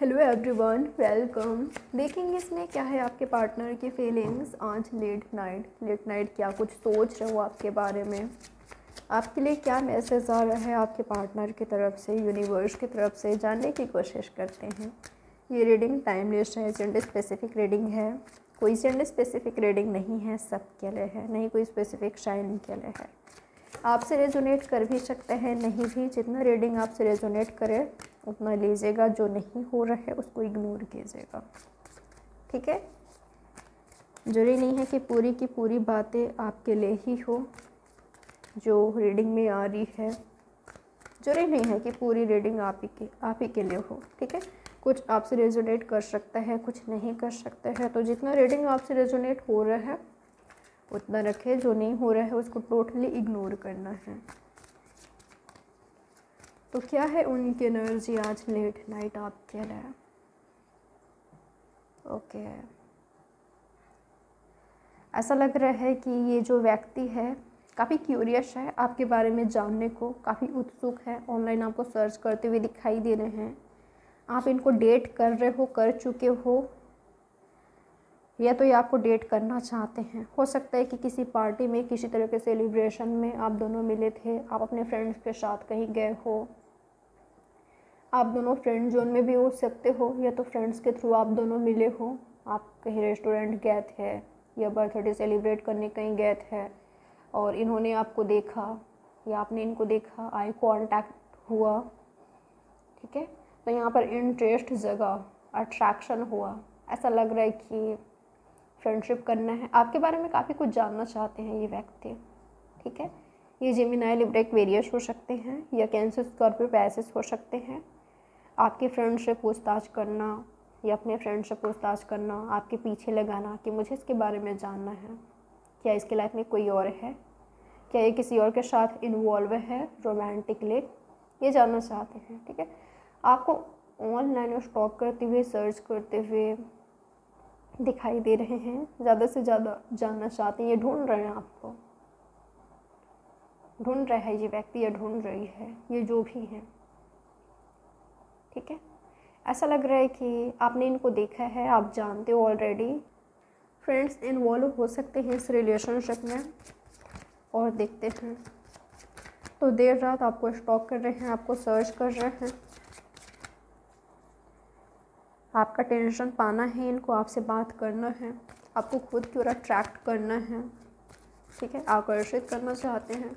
Hello everyone, welcome. देखेंगे इसमें क्या है आपके पार्टनर की फीलिंग्स आज लेट नाइट क्या कुछ सोच रहे हो आपके बारे में, आपके लिए क्या मैसेज आ रहा है आपके पार्टनर की तरफ से, यूनिवर्स की तरफ से, जानने की कोशिश करते हैं। ये रीडिंग टाइमलेस है, जेंडर स्पेसिफिक रीडिंग है, कोई जेंडर स्पेसिफिक रीडिंग नहीं है, सबके लिए है, नहीं कोई स्पेसिफिक शाइनिंग के लिए है। आपसे रेजोनेट कर भी सकते हैं, नहीं भी, जितना रीडिंग आपसे रेजोनेट करे उतना लीजिएगा, जो नहीं हो रहा है उसको इग्नोर कीजिएगा, ठीक है। ज़रूरी नहीं है कि पूरी की पूरी बातें आपके लिए ही हो जो रीडिंग में आ रही है, ज़रूरी नहीं है कि पूरी रीडिंग आप ही के लिए हो, ठीक है। कुछ आपसे रेजोनेट कर सकता है, कुछ नहीं कर सकता है, तो जितना रीडिंग आपसे रेजोनेट हो रहा है उतना रखें, जो नहीं हो रहा है उसको टोटली इग्नोर करना है। तो क्या है उनकी एनर्जी आज लेट नाइट आपके लिए। ओके, ऐसा लग रहा है कि ये जो व्यक्ति है काफ़ी क्यूरियस है आपके बारे में जानने को, काफ़ी उत्सुक है, ऑनलाइन आपको सर्च करते हुए दिखाई दे रहे हैं। आप इनको डेट कर रहे हो, कर चुके हो, या तो ये आपको डेट करना चाहते हैं। हो सकता है कि किसी पार्टी में, किसी तरह के सेलिब्रेशन में आप दोनों मिले थे, आप अपने फ्रेंड्स के साथ कहीं गए हो, आप दोनों फ्रेंड जोन में भी हो सकते हो, या तो फ्रेंड्स के थ्रू आप दोनों मिले हो, आप कहीं रेस्टोरेंट गए थे या बर्थडे सेलिब्रेट करने कहीं गए थे और इन्होंने आपको देखा या आपने इनको देखा, आई कॉन्टैक्ट हुआ, ठीक है। तो यहाँ पर इंटरेस्ट जगा, अट्रैक्शन हुआ, ऐसा लग रहा है कि फ्रेंडशिप करना है। आपके बारे में काफ़ी कुछ जानना चाहते हैं ये व्यक्ति, ठीक है। ये जेमिनाई, लिब्रा, एक्वेरियस हो सकते हैं या कैंसर, स्कॉर्पियो, पैसेस हो सकते हैं। आपके फ्रेंड से पूछताछ करना या अपने फ्रेंड से पूछताछ करना, आपके पीछे लगाना कि मुझे इसके बारे में जानना है, क्या इसके लाइफ में कोई और है, क्या ये किसी और के साथ इन्वॉल्व है रोमांटिकली, ये जानना चाहते हैं, ठीक है। आपको ऑनलाइन स्टॉक करते हुए, सर्च करते हुए दिखाई दे रहे हैं, ज़्यादा से ज़्यादा जानना चाहते हैं, ये ढूंढ रहे हैं, आपको ढूंढ रहा है ये व्यक्ति या ढूंढ रही है, ये जो भी है, ठीक है। ऐसा लग रहा है कि आपने इनको देखा है, आप जानते हो ऑलरेडी, फ्रेंड्स इन्वॉल्व हो सकते हैं इस रिलेशनशिप में। और देखते हैं तो देर रात आपको स्टॉक कर रहे हैं, आपको सर्च कर रहे हैं, आपका टेंशन पाना है, इनको आपसे बात करना है, आपको खुद की ओर अट्रैक्ट करना है, ठीक है, आकर्षित करना चाहते हैं।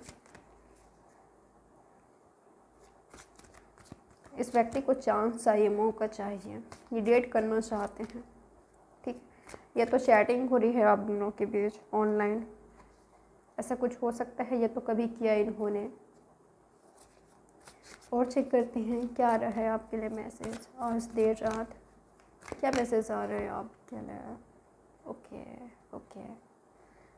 इस व्यक्ति को चांस चाहिए, मौका चाहिए, ये डेट करना चाहते हैं, ठीक। या तो चैटिंग हो रही है आप दोनों के बीच ऑनलाइन, ऐसा कुछ हो सकता है, या तो कभी किया इन्होंने। और चेक करते हैं क्या रहा है आपके लिए मैसेज आज देर रात, क्या मैसेज आ रहे हैं आपके लिए। ओके,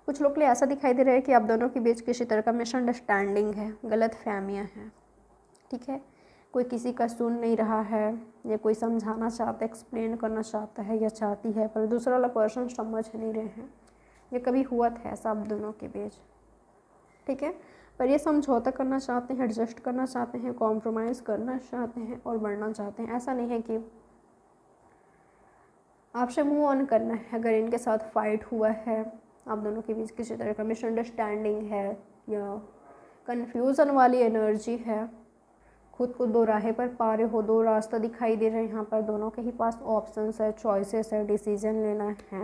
कुछ लोग के लिए ऐसा दिखाई दे रहा है कि आप दोनों के बीच किसी तरह का मिसअंडरस्टैंडिंग है, गलतफहमियां हैं, ठीक है। कोई किसी का सुन नहीं रहा है या कोई समझाना चाहता है, एक्सप्लेन करना चाहता है या चाहती है, पर दूसरा वाला पर्सन समझ नहीं रहे हैं। ये कभी हुआ था ऐसा आप दोनों के बीच, ठीक है, पर ये समझौता करना चाहते हैं, एडजस्ट करना चाहते हैं, कॉम्प्रोमाइज़ करना चाहते हैं और बढ़ना चाहते हैं। ऐसा नहीं है कि आपसे मूव ऑन करना है। अगर इनके साथ फाइट हुआ है, आप दोनों के बीच किसी तरह का मिसअंडरस्टैंडिंग है या कन्फ्यूज़न वाली एनर्जी है, खुद को दो राहे पर पा रहे हो, दो रास्ता दिखाई दे रहे हैं यहाँ पर, दोनों के ही पास ऑप्शंस है, चॉइसेस है, डिसीजन लेना है।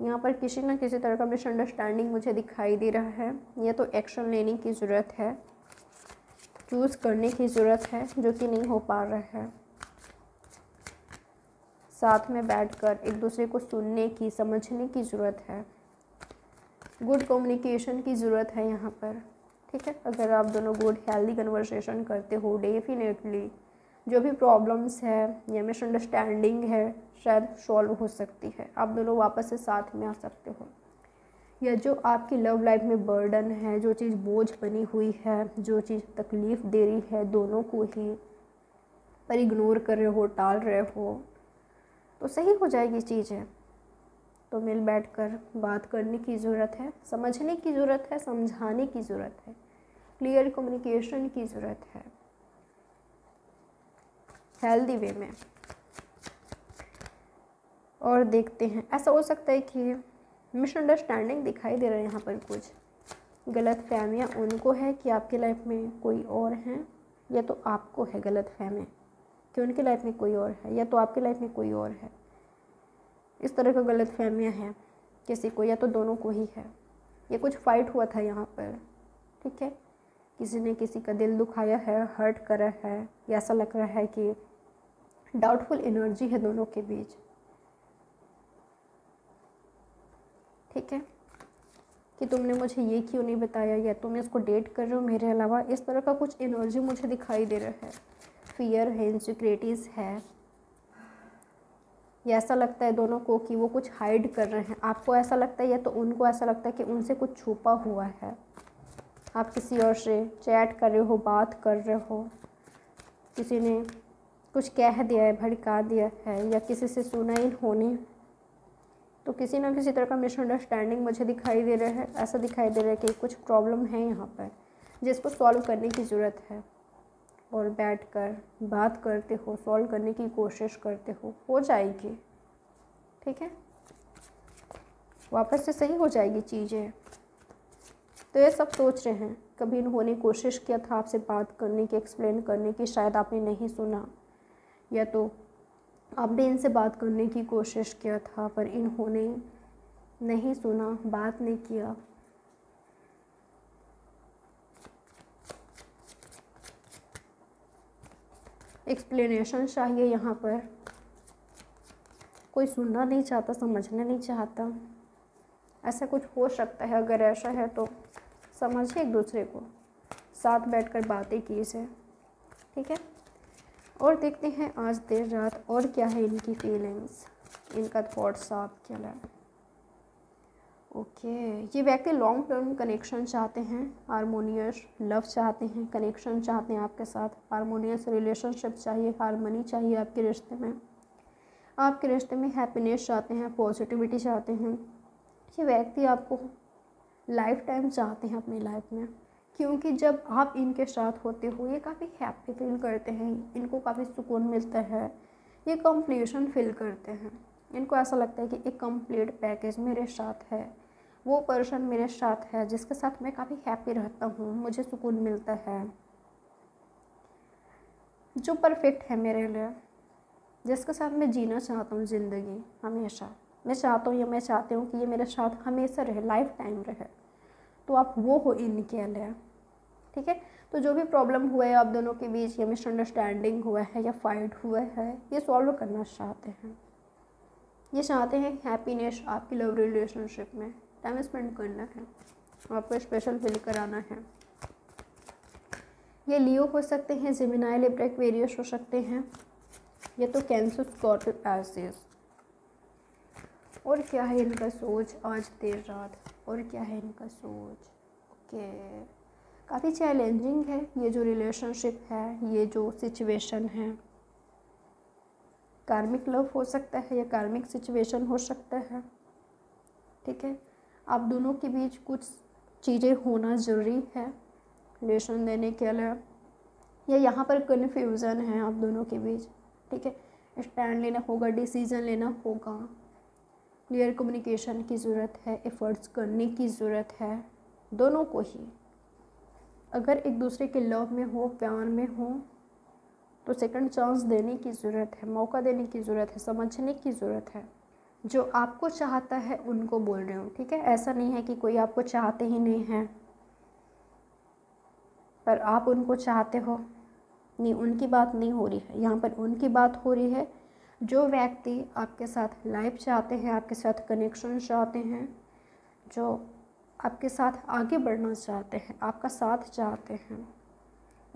यहाँ पर किसी ना किसी तरह का मिसअंडरस्टैंडिंग मुझे दिखाई दे रहा है। या तो एक्शन लेने की ज़रूरत है, चूज़ करने की ज़रूरत है, जो कि नहीं हो पा रहा है। साथ में बैठकर एक दूसरे को सुनने की, समझने की ज़रूरत है, गुड कम्युनिकेशन की ज़रूरत है यहाँ पर, ठीक है। अगर आप दोनों गुड हेल्दी कन्वर्सेशन करते हो, डेफिनेटली जो भी प्रॉब्लम्स है या मिसअंडरस्टैंडिंग है शायद सॉल्व हो सकती है, आप दोनों वापस से साथ में आ सकते हो। या जो आपकी लव लाइफ में बर्डन है, जो चीज़ बोझ बनी हुई है, जो चीज़ तकलीफ़ दे रही है दोनों को ही, पर इग्नोर कर रहे हो, टाल रहे हो, तो सही हो जाएगी चीज़ें। तो मिल बैठ कर बात करने की ज़रूरत है, समझने की ज़रूरत है, समझाने की ज़रूरत है, क्लियर कम्युनिकेशन की ज़रूरत है। हेल्दी वे में। और देखते हैं, ऐसा हो सकता है कि मिसअंडरस्टैंडिंग दिखाई दे रहा है यहाँ पर, कुछ गलत फहमियाँ उनको है कि आपकी लाइफ में कोई और है, या तो आपको है गलत फहमी कि उनकी लाइफ में कोई और है या तो आपकी लाइफ में कोई और है। इस तरह का गलत फहमियाँ हैं किसी को, या तो दोनों को ही है। ये कुछ फाइट हुआ था यहाँ पर, ठीक है, किसी ने किसी का दिल दुखाया है, हर्ट करा है, या ऐसा लग रहा है कि डाउटफुल एनर्जी है दोनों के बीच, ठीक है, कि तुमने मुझे ये क्यों नहीं बताया, या तुम इसको डेट कर रहे हो मेरे अलावा। इस तरह का कुछ एनर्जी मुझे दिखाई दे रहा है। फियर है, इनसिक्योरिटीज़ है, या ऐसा लगता है दोनों को कि वो कुछ हाइड कर रहे हैं। आपको ऐसा लगता है या तो उनको ऐसा लगता है कि उनसे कुछ छुपा हुआ है। आप किसी और से चैट कर रहे हो, बात कर रहे हो, किसी ने कुछ कह दिया है, भड़का दिया है, या किसी से सुना ही होने, तो किसी ना किसी तरह का मिसअंडरस्टैंडिंग मुझे दिखाई दे रहा है। ऐसा दिखाई दे रहा है कि कुछ प्रॉब्लम है यहाँ पर जिसको सॉल्व करने की ज़रूरत है, और बैठकर बात करते हो, सॉल्व करने की कोशिश करते हो जाएगी, ठीक है, वापस से सही हो जाएगी चीज़ें। तो ये सब सोच रहे हैं, कभी इन्होंने कोशिश किया था आपसे बात करने की, एक्सप्लेन करने की, शायद आपने नहीं सुना, या तो आपने इनसे बात करने की कोशिश किया था पर इन्होंने नहीं सुना, बात नहीं किया। एक्सप्लेनेशन चाहिए यहाँ पर, कोई सुनना नहीं चाहता, समझना नहीं चाहता। ऐसा कुछ हो सकता है। अगर ऐसा है तो समझिए एक दूसरे को, साथ बैठकर बातें कीजिए, ठीक है। और देखते हैं आज देर रात और क्या है इनकी फीलिंग्स, इनका थॉट्स आपके लिए। ओके, ये व्यक्ति लॉन्ग टर्म कनेक्शन चाहते हैं, हारमोनियस लव चाहते हैं, कनेक्शन चाहते हैं आपके साथ, हारमोनियस रिलेशनशिप चाहिए, हारमनी चाहिए आपके रिश्ते में, आपके रिश्ते में हैप्पीनेस चाहते हैं, पॉजिटिविटी चाहते हैं। ये व्यक्ति आपको लाइफ टाइम चाहते हैं अपनी लाइफ में, क्योंकि जब आप इनके साथ होते हो ये काफ़ी हैप्पी फील करते हैं, इनको काफ़ी सुकून मिलता है, ये कम्प्लीशन फील करते हैं। इनको ऐसा लगता है कि एक कम्प्लीट पैकेज मेरे साथ है, वो पर्सन मेरे साथ है जिसके साथ मैं काफ़ी हैप्पी रहता हूँ, मुझे सुकून मिलता है, जो परफेक्ट है मेरे लिए, जिसके साथ मैं जीना चाहता हूँ ज़िंदगी हमेशा। मैं चाहता हूँ या मैं चाहती हूँ कि ये मेरे साथ हमेशा रहे, लाइफ टाइम रहे। तो आप वो हो इनके लिए, ठीक है। तो जो भी प्रॉब्लम हुआ है आप दोनों के बीच, या मिसअंडरस्टैंडिंग हुआ है या फाइट हुआ है, ये सॉल्व करना चाहते हैं। ये चाहते हैं हैप्पीनेस आपकी लव रिलेशनशिप में, टाइम स्पेंड करना है, आपको स्पेशल फील कराना है। ये लियो हो सकते हैं, जेमिनाई, लिब्रा, एक्वेरियस हो सकते हैं, या तो कैंसर, स्कॉर्पियो, एसिस। और क्या है इनका सोच आज देर रात, और क्या है इनका सोच। ओके, काफ़ी चैलेंजिंग है ये जो रिलेशनशिप है, ये जो सिचुएशन है। कार्मिक लव हो सकता है या कार्मिक सिचुएशन हो सकता है, ठीक है। आप दोनों के बीच कुछ चीज़ें होना ज़रूरी है रिलेशन देने के लिए, या यहाँ पर कन्फ्यूज़न है आप दोनों के बीच, ठीक है। स्टैंड लेना होगा, डिसीज़न लेना होगा, क्लियर कम्युनिकेशन की ज़रूरत है, एफर्ट्स करने की ज़रूरत है दोनों को ही। अगर एक दूसरे के लव में हो, प्यार में हो, तो सेकंड चांस देने की ज़रूरत है, मौका देने की ज़रूरत है, समझने की ज़रूरत है। जो आपको चाहता है उनको बोल रहे हो, ठीक है। ऐसा नहीं है कि कोई आपको चाहते ही नहीं है, पर आप उनको चाहते हो। नहीं, उनकी बात नहीं हो रही है यहाँ पर, उनकी बात हो रही है जो व्यक्ति आपके साथ लाइफ चाहते हैं, आपके साथ कनेक्शन चाहते हैं, जो आपके साथ आगे बढ़ना चाहते हैं, आपका साथ चाहते हैं,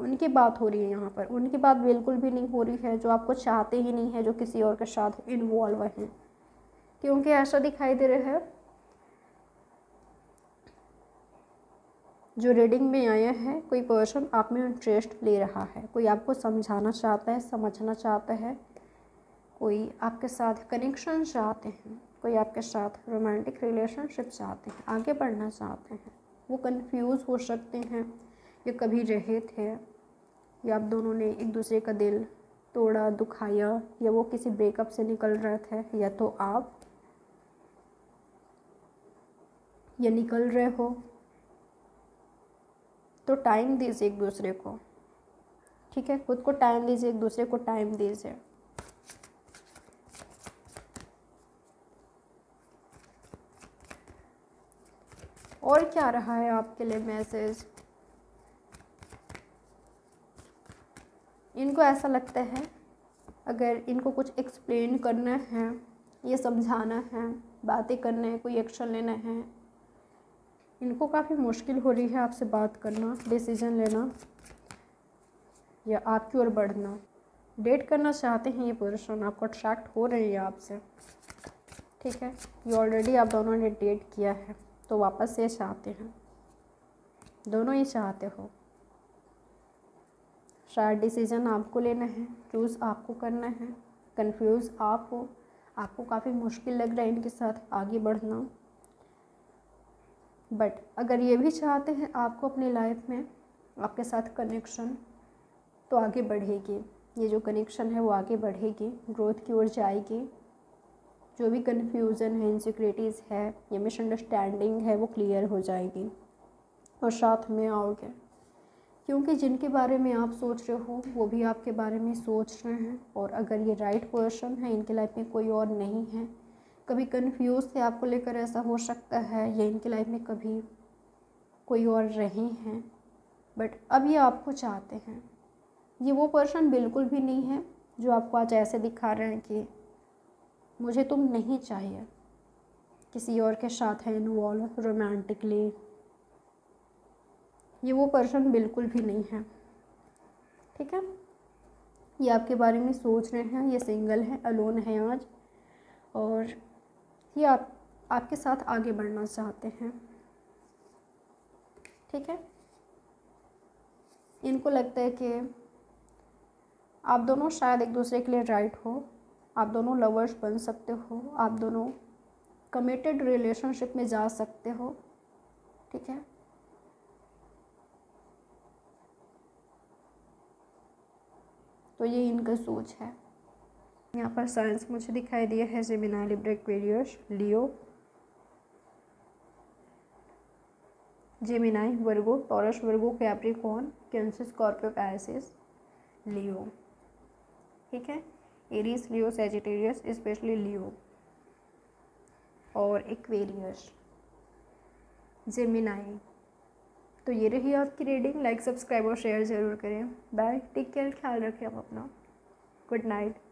उनकी बात हो रही है यहाँ पर। उनकी बात बिल्कुल भी नहीं हो रही है जो आपको चाहते ही नहीं है, जो किसी और के साथ इन्वॉल्व हैं। क्योंकि ऐसा दिखाई दे रहा है जो रीडिंग में आया है, कोई पर्सन आप में इंटरेस्ट ले रहा है, कोई आपको समझाना चाहता है, समझना चाहता है, कोई आपके साथ कनेक्शन चाहते हैं, कोई आपके साथ रोमांटिक रिलेशनशिप चाहते हैं, आगे बढ़ना चाहते हैं। वो कंफ्यूज हो सकते हैं, ये कभी रहे थे, या आप दोनों ने एक दूसरे का दिल तोड़ा, दुखाया, या वो किसी ब्रेकअप से निकल रहे थे, या तो आप या निकल रहे हो, तो टाइम दीजिए एक दूसरे को। ठीक है, खुद को टाइम दीजिए, एक दूसरे को टाइम दीजिए। और क्या रहा है आपके लिए मैसेज? इनको ऐसा लगता है अगर इनको कुछ एक्सप्लेन करना है, ये समझाना है, बातें करना है, कोई एक्शन लेना है, इनको काफ़ी मुश्किल हो रही है आपसे बात करना, डिसीजन लेना या आपकी ओर बढ़ना। डेट करना चाहते हैं ये पर्सन, आपको अट्रैक्ट हो रही है आपसे। ठीक है, ये ऑलरेडी आप दोनों ने डेट किया है, तो वापस ये चाहते हैं, दोनों ही चाहते हो। शायद डिसीजन आपको लेना है, चूज़ आपको करना है, कंफ्यूज आप हो, आपको काफ़ी मुश्किल लग रहा है इनके साथ आगे बढ़ना। बट अगर ये भी चाहते हैं आपको अपनी लाइफ में, आपके साथ कनेक्शन, तो आगे बढ़ेगी ये जो कनेक्शन है, वो आगे बढ़ेगी, ग्रोथ की ओर जाएगी। जो भी कन्फ्यूज़न है, इनसिक्योरिटीज़ है या मिसअंडरस्टैंडिंग है, वो क्लियर हो जाएगी और साथ में आओगे, क्योंकि जिनके बारे में आप सोच रहे हो वो भी आपके बारे में सोच रहे हैं। और अगर ये राइट पर्सन है, इनके लाइफ में कोई और नहीं है। कभी कंफ्यूज थे आपको लेकर, ऐसा हो सकता है, या इनके लाइफ में कभी कोई और रहे हैं, बट अब ये आपको चाहते हैं। ये वो पर्सन बिल्कुल भी नहीं है जो आपको आज ऐसे दिखा रहे हैं कि मुझे तुम नहीं चाहिए, किसी और के साथ है इन्वॉल्व रोमांटिकली। ये वो पर्सन बिल्कुल भी नहीं है। ठीक है, ये आपके बारे में सोच रहे हैं। ये सिंगल है, अलोन है आज, और ये आपके साथ आगे बढ़ना चाहते हैं। ठीक है, इनको लगता है कि आप दोनों शायद एक दूसरे के लिए राइट हो, आप दोनों लवर्स बन सकते हो, आप दोनों कमिटेड रिलेशनशिप में जा सकते हो। ठीक है, तो ये इनका सोच है। यहाँ पर साइंस मुझे दिखाई दिया है Gemini, Libra, Aquarius, Leo, Gemini, Virgo, Taurus, Virgo, Capricorn, Cancer, Scorpio, Pisces, Leo. ठीक है, Aries, Leo, Sagittarius, specially Leo और एक्वेरियस, जेमिनी। तो ये रही आपकी रीडिंग। लाइक, सब्सक्राइब और शेयर ज़रूर करें। बाय, टेक केयर, ख्याल रखें आप अपना। Good night.